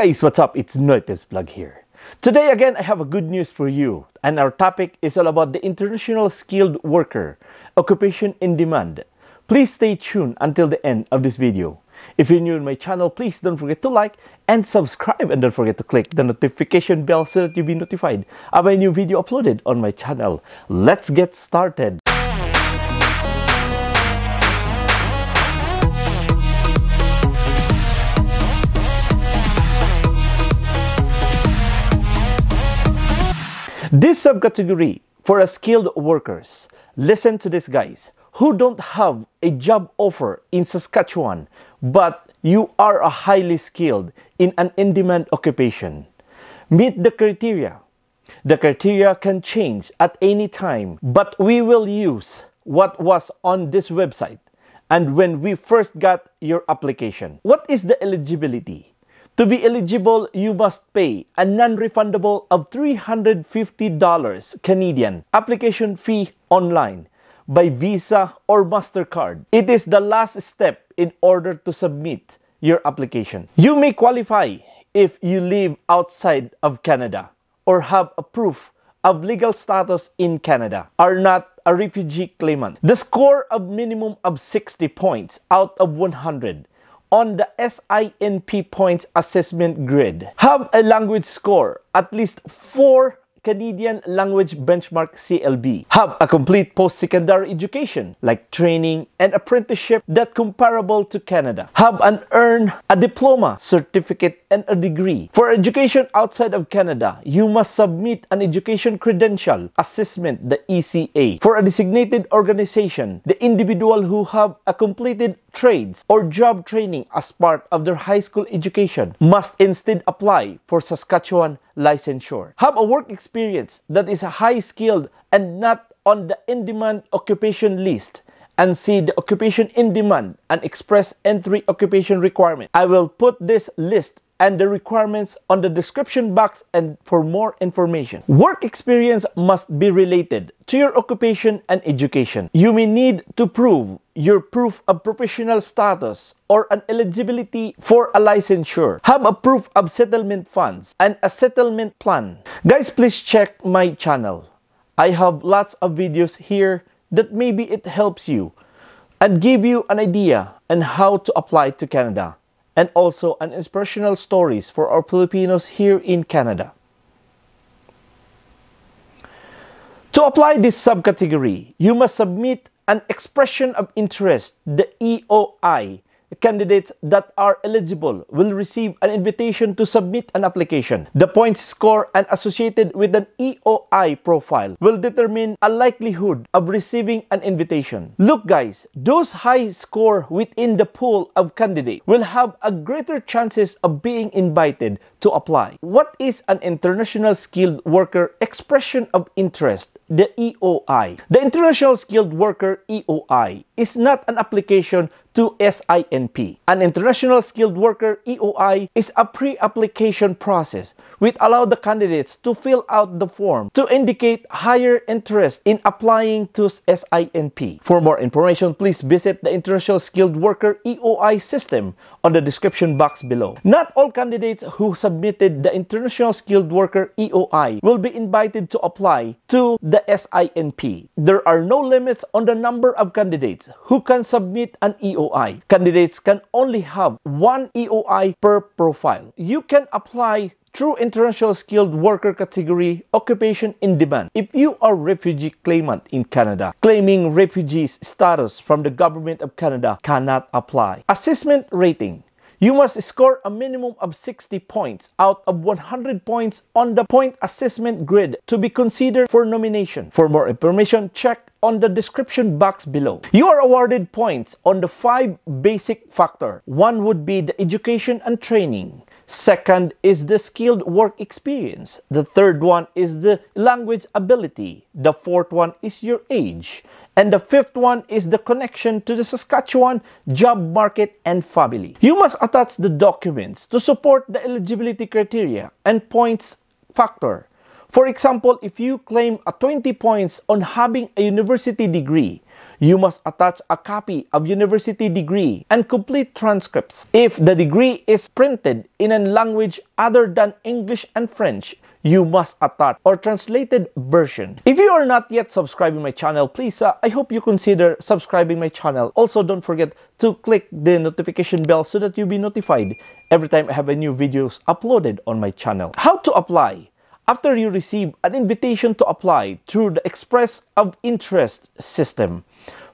Guys, what's up? It's NoyTebs Vlog here. Today again, I have a good news for you, and our topic is all about the international skilled worker occupation in demand. Please stay tuned until the end of this video. If you're new in my channel, please don't forget to like and subscribe, and don't forget to click the notification bell so that you'll be notified of a new video uploaded on my channel. Let's get started. This subcategory for skilled workers, listen to this guys, who don't have a job offer in Saskatchewan, but you are highly skilled in an in-demand occupation. Meet the criteria. The criteria can change at any time, but we will use what was on this website and when we first got your application. What is the eligibility? To be eligible, you must pay a non-refundable of $350 Canadian application fee online by Visa or MasterCard. It is the last step in order to submit your application. You may qualify if you live outside of Canada or have a proof of legal status in Canada, are not a refugee claimant. The score of minimum of 60 points out of 100. On the SINP points assessment grid. Have a language score, at least 4 Canadian language benchmark CLB. Have a complete post-secondary education, like training and apprenticeship that comparable to Canada. Have and earn a diploma, certificate, and a degree. For education outside of Canada, you must submit an education credential assessment, the ECA. For a designated organization, the individual who have a completed trades or job training as part of their high school education must instead apply for Saskatchewan licensure. Have a work experience that is high skilled and not on the in-demand occupation list, and see the occupation in demand and express entry occupation requirement. I will put this list and the requirements on the description box and for more information. Work experience must be related to your occupation and education. You may need to prove your proof of professional status or an eligibility for a licensure. Have a proof of settlement funds and a settlement plan. Guys, please check my channel. I have lots of videos here that maybe it helps you and give you an idea on how to apply to Canada, and also an inspirational stories for our Filipinos here in Canada. To apply this subcategory, you must submit an expression of interest, the EOI. Candidates that are eligible will receive an invitation to submit an application. The points score and associated with an EOI profile will determine a likelihood of receiving an invitation. Look guys, those high score within the pool of candidates will have a greater chances of being invited to apply. What is an international skilled worker expression of interest? The EOI. The International Skilled Worker EOI is not an application to SINP. An International Skilled Worker EOI is a pre-application process which allows the candidates to fill out the form to indicate higher interest in applying to SINP. For more information, please visit the International Skilled Worker EOI system on the description box below. Not all candidates who submitted the International Skilled Worker EOI will be invited to apply to the SINP. There are no limits on the number of candidates who can submit an EOI. Candidates can only have one EOI per profile. You can apply through International Skilled Worker category occupation in demand. If you are refugee claimant in Canada, claiming refugee status from the Government of Canada cannot apply. Assessment rating. You must score a minimum of 60 points out of 100 points on the point assessment grid to be considered for nomination. For more information, check on the description box below. You are awarded points on the 5 basic factors. One would be the education and training. Second is the skilled work experience. The third one is the language ability. The fourth one is your age. And the fifth one is the connection to the Saskatchewan job market and family. You must attach the documents to support the eligibility criteria and points factor For example, if you claim a 20 points on having a university degree, you must attach a copy of university degree and complete transcripts. If the degree is printed in a language other than English and French, you must attach or translated version. If you are not yet subscribing my channel, please, I hope you consider subscribing my channel. Also, don't forget to click the notification bell so that you'll be notified every time I have a new videos uploaded on my channel. How to apply? After you receive an invitation to apply through the Express of Interest system,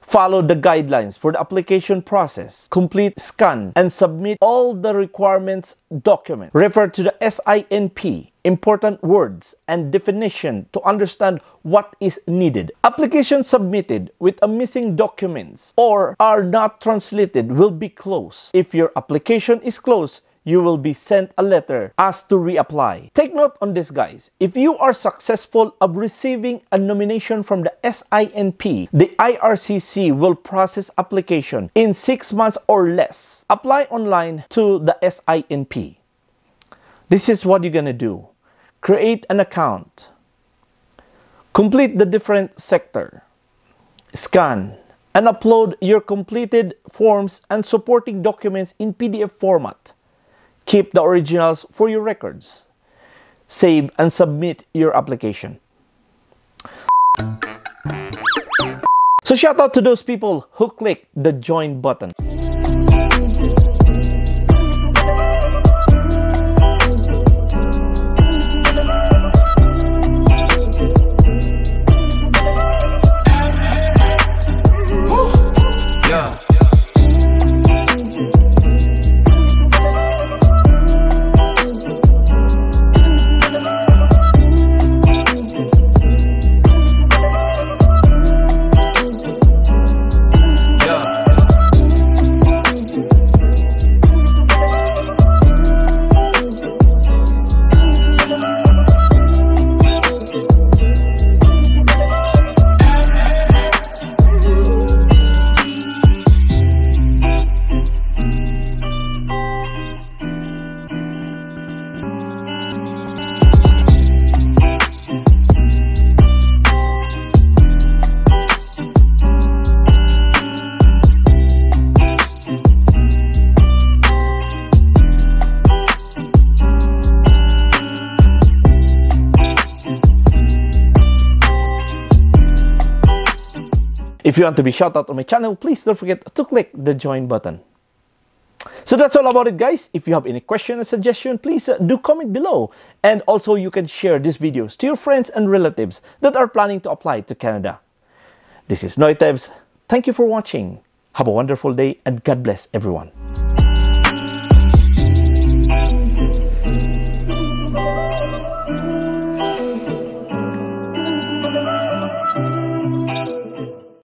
follow the guidelines for the application process, complete, scan, and submit all the requirements document. Refer to the SINP, important words, and definition to understand what is needed. Applications submitted with a missing documents or are not translated will be closed. If your application is closed, you will be sent a letter asked to reapply. Take note on this, guys. If you are successful of receiving a nomination from the SINP, the IRCC will process application in 6 months or less. Apply online to the SINP. This is what you're gonna do. Create an account. Complete the different sector. Scan and upload your completed forms and supporting documents in PDF format. Keep the originals for your records. Save and submit your application. So shout out to those people who click the join button. If you want to be shout out on my channel, please don't forget to click the join button. So that's all about it, guys. If you have any question or suggestion, please do comment below. And also you can share these videos to your friends and relatives that are planning to apply to Canada. This is NoyTebs. Thank you for watching. Have a wonderful day and God bless everyone.